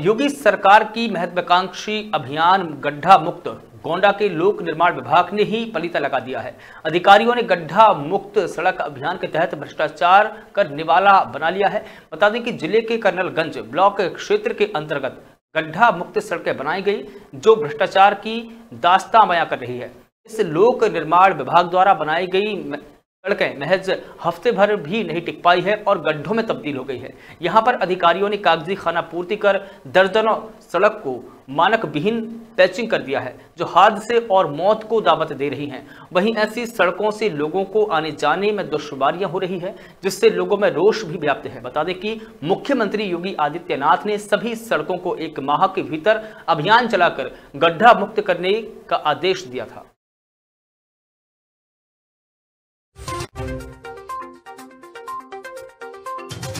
योगी सरकार की महत्वाकांक्षी अभियान गड्ढा मुक्त, गोंडा के लोक निर्माण विभाग ने ही पलीता लगा दिया है। अधिकारियों ने गड्ढा मुक्त सड़क अभियान के तहत भ्रष्टाचार कर निवाला बना लिया है। बता दें कि जिले के कर्नलगंज ब्लॉक क्षेत्र के अंतर्गत गड्ढा मुक्त सड़कें बनाई गई जो भ्रष्टाचार की दास्तांमाया कर रही है। इस लोक निर्माण विभाग द्वारा बनाई गई सड़कें महज हफ्ते भर भी नहीं टिक पाई है और गड्ढों में तब्दील हो गई है। यहां पर अधिकारियों ने कागजी खाना पूर्ति कर दर्जनों सड़क को मानक विहीन पैचिंग कर दिया है जो हादसे और मौत को दावत दे रही हैं। वहीं ऐसी सड़कों से लोगों को आने जाने में दुश्वारियां हो रही है जिससे लोगों में रोष भी व्याप्त है। बता दें कि मुख्यमंत्री योगी आदित्यनाथ ने सभी सड़कों को एक माह के भीतर अभियान चलाकर गड्ढा मुक्त करने का आदेश दिया था।